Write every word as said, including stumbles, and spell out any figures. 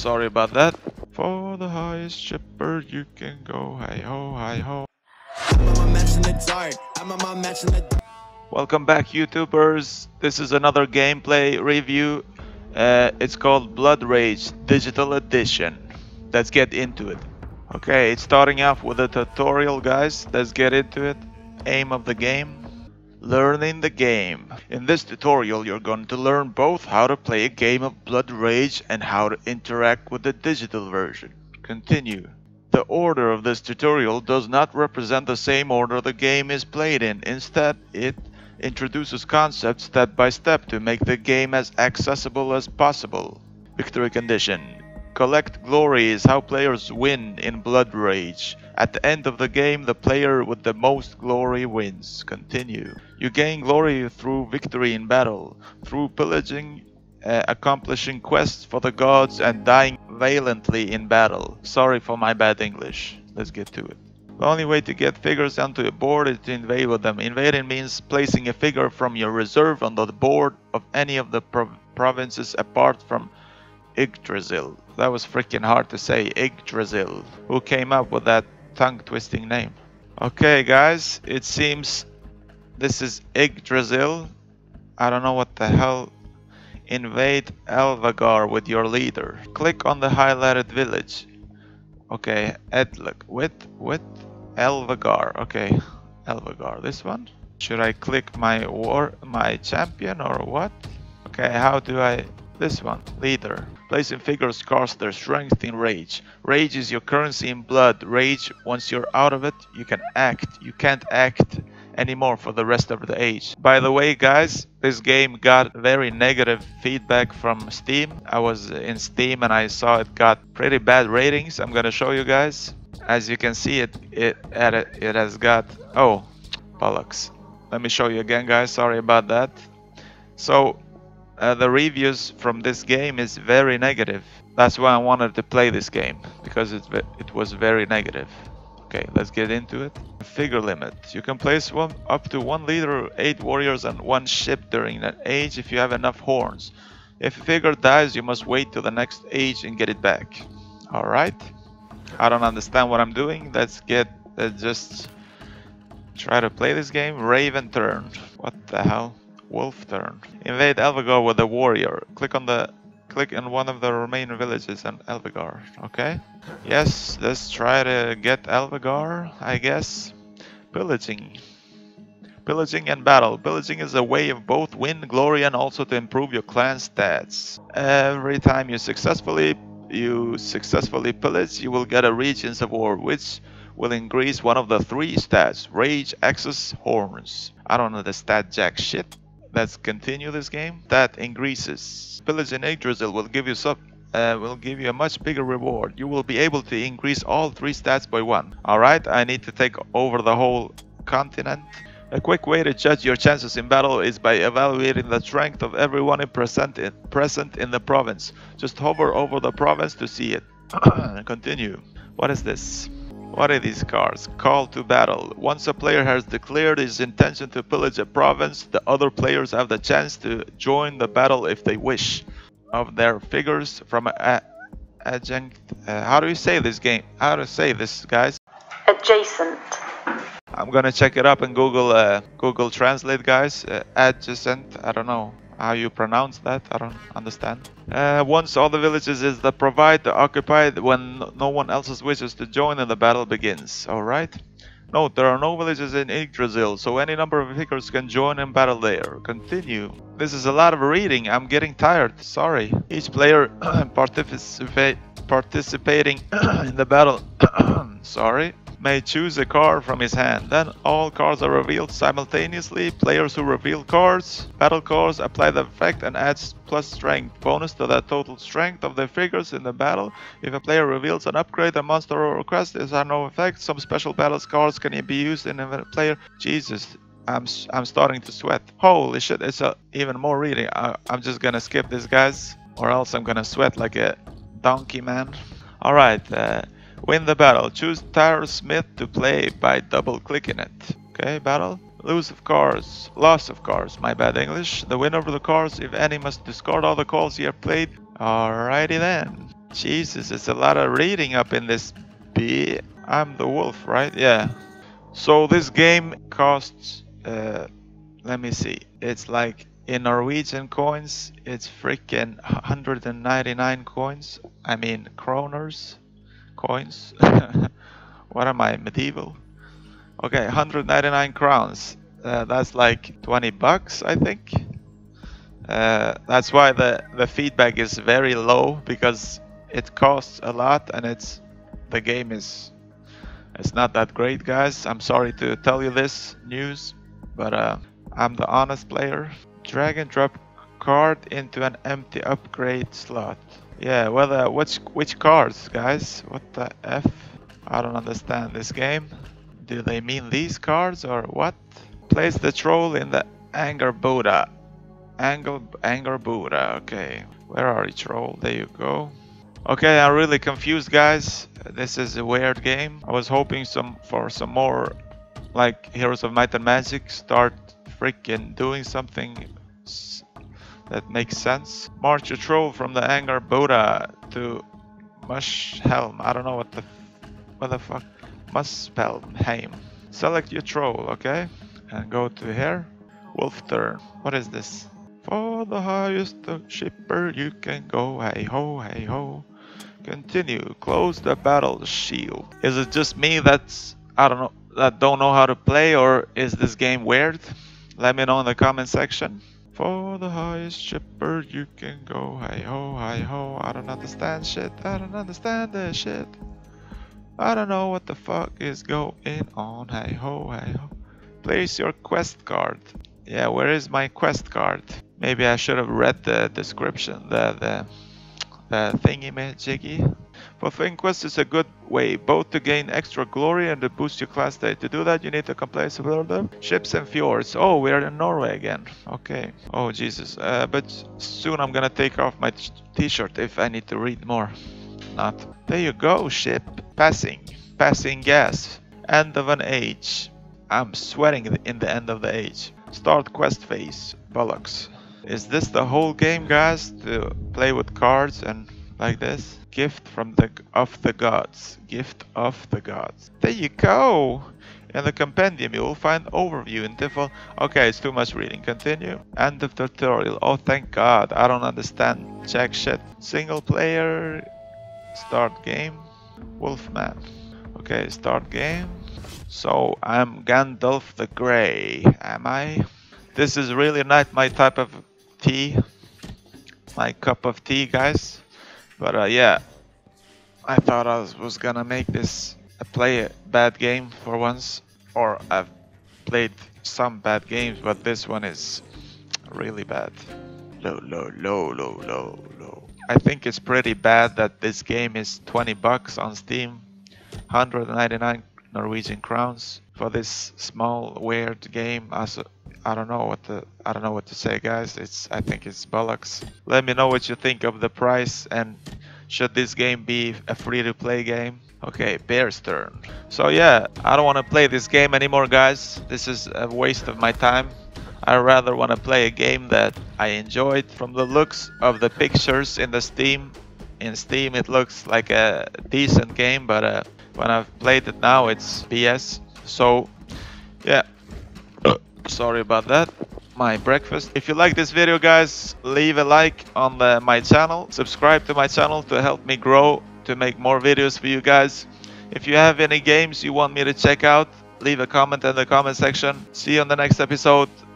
sorry about that. For the highest shepherd you can go, hi ho, hi ho. Welcome back, YouTubers. This is another gameplay review. Uh, it's called Blood Rage Digital Edition. Let's get into it. Okay, it's starting off with a tutorial, guys. Let's get into it. Aim of the game. Learning the game. In this tutorial you're going to learn both how to play a game of Blood Rage and how to interact with the digital version. Continue. The order of this tutorial does not represent the same order the game is played in. Instead, it introduces concepts step by step to make the game as accessible as possible. Victory condition. Collect glory is how players win in Blood Rage. At the end of the game, the player with the most glory wins. Continue. You gain glory through victory in battle, through pillaging, uh, accomplishing quests for the gods, and dying valiantly in battle. Sorry for my bad English. Let's get to it. The only way to get figures onto a board is to invade with them. Invading means placing a figure from your reserve on the board of any of the prov provinces apart from Yggdrasil. That was freaking hard to say, Yggdrasil. Who came up with that tongue-twisting name? Okay guys, it seems this is Yggdrasil. I don't know what the hell. Invade Elvagar with your leader. Click on the highlighted village. Okay, Edlik. With, with Elvagar. Okay, Elvagar, this one. Should I click my war, my champion or what? Okay, how do I... This one, leader. Placing figures costs their strength in rage. Rage is your currency in blood. Rage, once you're out of it, you can act. You can't act anymore for the rest of the age. By the way, guys, this game got very negative feedback from Steam. I was in Steam and I saw it got pretty bad ratings. I'm gonna show you guys. As you can see, it it it has got... Oh, bollocks. Let me show you again, guys. Sorry about that. So... Uh, the reviews from this game is very negative. That's why I wanted to play this game, because it, it was very negative. Okay, let's get into it. Figure limit. You can place one up to one leader, eight warriors and one ship during an age if you have enough horns. If a figure dies, you must wait till the next age and get it back. Alright. I don't understand what I'm doing. Let's get... Let's just try to play this game. Raven turn. What the hell? Wolf turn. Invade Elvagar with a warrior. Click on the click on one of the remaining villages on Elvagar. Okay. Yes, let's try to get Elvagar, I guess. Pillaging. Pillaging and battle. Pillaging is a way of both win glory and also to improve your clan stats. Every time you successfully you successfully pillage, you will get a Regents Award, which will increase one of the three stats: rage, access, horns. I don't know the stat jack shit. Let's continue this game. That increases. Pillaging Yggdrasil will give you sub, uh, will give you a much bigger reward. You will be able to increase all three stats by one. Alright, I need to take over the whole continent. A quick way to judge your chances in battle is by evaluating the strength of everyone in present in, present in the province. Just hover over the province to see it. Continue. What is this? What are these cards? Call to battle. Once a player has declared his intention to pillage a province, the other players have the chance to join the battle if they wish. Of their figures from a adjunct. Uh, how do you say this game? How do you say this, guys? Adjacent. I'm gonna check it up in Google. Uh, Google Translate, guys. Uh, adjacent. I don't know how you pronounce that. I don't understand. Uh, once all the villages is the provide the occupied when no one else's wishes to join and the battle begins. Alright. Note, there are no villages in Yggdrasil, so any number of figures can join in battle there. Continue. This is a lot of reading. I'm getting tired. Sorry. Each player participa participating in the battle sorry, may choose a card from his hand. Then all cards are revealed simultaneously. Players who reveal cards, battle cards, apply the effect and adds plus strength bonus to the total strength of the figures in the battle. If a player reveals an upgrade, a monster or request, there are no effects. Some special battle cards can be used in a player. Jesus, I'm I'm starting to sweat. Holy shit, it's a, even more reading. I, I'm just gonna skip this, guys, or else I'm gonna sweat like a donkey, man. All right. Uh, Win the battle. Choose Tyre Smith to play by double-clicking it. Okay, battle. Loss of cards. Loss of cards. My bad English. The winner of the cards, if any, must discard all the cards he have played. Alrighty then. Jesus, it's a lot of reading up in this bee. I'm the wolf, right? Yeah. So this game costs, uh, let me see, it's like in Norwegian coins, it's freaking one hundred ninety-nine coins. I mean, kroners, coins. What am I, medieval? Okay, one hundred ninety-nine crowns. Uh, that's like twenty bucks, I think. Uh, that's why the, the feedback is very low, because it costs a lot and it's the game is it's not that great, guys. I'm sorry to tell you this news, but uh, I'm the honest player. Drag and drop card into an empty upgrade slot. Yeah, well, uh, which, which cards, guys? What the F? I don't understand this game. Do they mean these cards or what? Place the troll in the Angrboda. Angle, Angrboda, okay. Where are you, troll? There you go. Okay, I'm really confused, guys. This is a weird game. I was hoping some for some more, like Heroes of Might and Magic, start freaking doing something that makes sense. March a troll from the Angrboda to Muspelheim. I don't know what the what the fuck. Muspelheim. Select your troll, okay, and go to here. Wolf turn. What is this? For the highest shipper you can go. Hey ho, hey ho. Continue. Close the battle shield. Is it just me that's I don't know that don't know how to play, or is this game weird? Let me know in the comment section. For the highest shipper you can go. Hey ho, hey ho. I don't understand shit. I don't understand this shit. I don't know what the fuck is going on. Hey ho, hey ho. Place your quest card. Yeah, where is my quest card? Maybe I should have read the description, the, the, the thingy-majiggy. For Thing Quest is a good way both to gain extra glory and to boost your class state. To do that, you need to complete some ships and fjords. Oh, we are in Norway again. Okay. Oh, Jesus. Uh, but soon I'm gonna take off my t-shirt if I need to read more. Not. There you go, ship. Passing. Passing gas. End of an age. I'm sweating in the end of the age. Start quest phase. Bollocks. Is this the whole game, guys? To play with cards and like this? Gift from the of the gods. Gift of the gods. There you go! In the compendium you will find overview in different... Okay, it's too much reading. Continue. End of tutorial. Oh, thank God. I don't understand jack shit. Single player. Start game. Wolfman. Okay, start game. So I'm Gandalf the Grey, am I? This is really not my type of tea, my cup of tea, guys. But uh, yeah, I thought I was gonna make this a play a bad game for once, or I've played some bad games, but this one is really bad. Low, low, low, low, low, low. I think it's pretty bad that this game is twenty bucks on Steam, one hundred ninety-nine. Norwegian crowns for this small weird game. Also, I don't know what the I don't know what to say, guys. It's I think it's bollocks. Let me know what you think of the price and should this game be a free-to-play game? Okay, bear's turn. So yeah, I don't want to play this game anymore, guys. This is a waste of my time. I rather want to play a game that I enjoyed. From the looks of the pictures in the Steam, in Steam it looks like a decent game, but uh, when I've played it now, it's B S. So, yeah. Sorry about that. My breakfast. If you like this video, guys, leave a like on the, my channel. Subscribe to my channel to help me grow, to make more videos for you guys. If you have any games you want me to check out, leave a comment in the comment section. See you on the next episode.